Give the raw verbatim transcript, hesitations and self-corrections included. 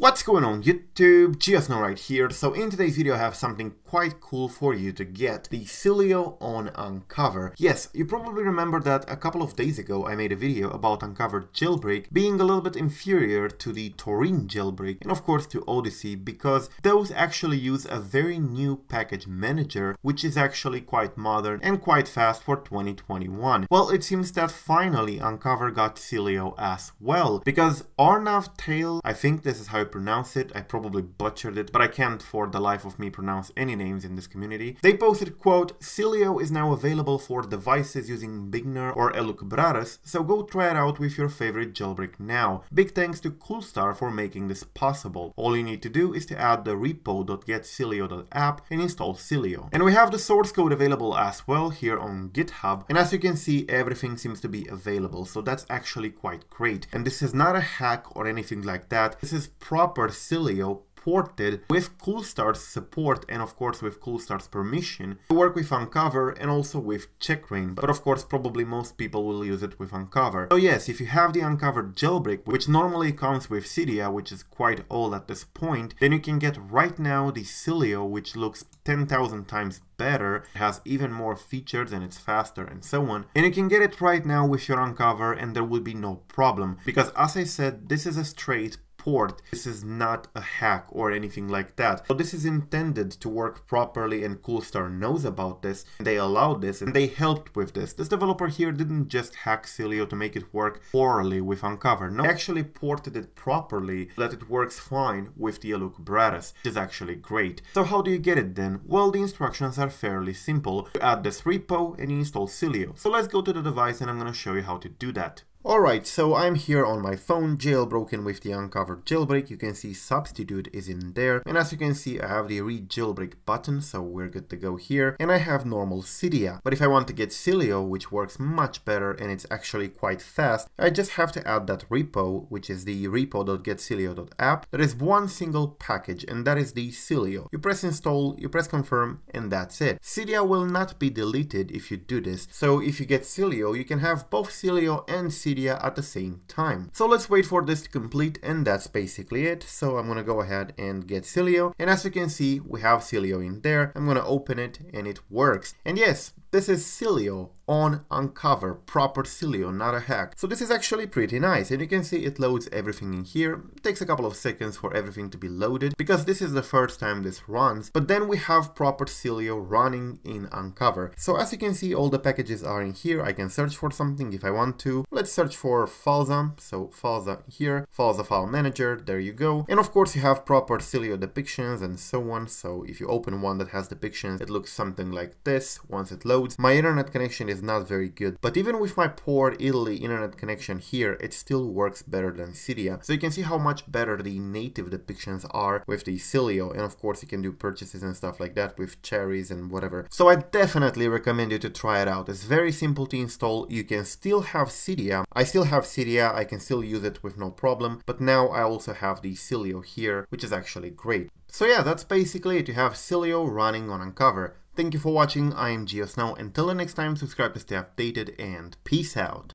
What's going on YouTube, GeoSn0w right here. So in today's video I have something quite cool for you to get, the Sileo on uncover. Yes, you probably remember that a couple of days ago I made a video about uncover jailbreak being a little bit inferior to the Taurine jailbreak and of course to Odyssey because those actually use a very new package manager which is actually quite modern and quite fast for twenty twenty-one. Well, it seems that finally uncover got Sileo as well because Arnav Tail, I think this is how pronounce it, I probably butchered it, but I can't for the life of me pronounce any names in this community. They posted, quote, Sileo is now available for devices using Bignor or Elucubratus, so go try it out with your favorite jailbreak now. Big thanks to CoolStar for making this possible. All you need to do is to add the repo dot get sileo dot app and install Sileo. And we have the source code available as well here on GitHub, and as you can see, everything seems to be available, so that's actually quite great. And this is not a hack or anything like that. This is proper Sileo ported with CoolStar's support and of course with CoolStar's permission to work with uncover and also with checkra one n, but of course probably most people will use it with uncover. So yes, if you have the uncover jailbreak, which normally comes with Cydia, which is quite old at this point, then you can get right now the Sileo, which looks ten thousand times better, it has even more features and it's faster and so on, and you can get it right now with your uncover and there will be no problem because, as I said, this is a straight port. This is not a hack or anything like that. So this is intended to work properly and CoolStar knows about this, and they allowed this and they helped with this. This developer here didn't just hack Sileo to make it work poorly with uncover. No, they actually ported it properly so that it works fine with the Elucubratus, which is actually great. So how do you get it then? Well, the instructions are fairly simple. You add this repo and you install Sileo. So let's go to the device and I'm going to show you how to do that. Alright, so I'm here on my phone, jailbroken with the uncover jailbreak. You can see substitute is in there, and as you can see I have the read jailbreak button, so we're good to go here, and I have normal Cydia. But if I want to get Sileo, which works much better and it's actually quite fast, I just have to add that repo, which is the repo dot get sileo dot app. There is one single package and that is the Sileo. You press install, you press confirm, and that's it. Cydia will not be deleted if you do this, so if you get Sileo you can have both Sileo and Cydia at the same time. So let's wait for this to complete and that's basically it. So I'm gonna go ahead and get Sileo, and as you can see we have Sileo in there. I'm gonna open it and it works. And yes, this is Sileo on uncover, proper Sileo, not a hack. So this is actually pretty nice and you can see it loads everything in here. It takes a couple of seconds for everything to be loaded because this is the first time this runs, but then we have proper Sileo running in uncover. So as you can see, all the packages are in here. I can search for something if I want to. Let's search for Filza. So Filza here, Filza file manager, there you go. And of course you have proper Sileo depictions and so on. So if you open one that has depictions, it looks something like this once it loads. My internet connection is not very good, but even with my poor Italy internet connection here, it still works better than Cydia. So you can see how much better the native depictions are with the Sileo, and of course you can do purchases and stuff like that with cherries and whatever. So I definitely recommend you to try it out. It's very simple to install. You can still have Cydia. I still have Cydia. I can still use it with no problem, but now I also have the Sileo here, which is actually great. So yeah, that's basically it. You have Sileo running on uncover. Thank you for watching. I am GeoSn0w. Until the next time, subscribe to stay updated and peace out.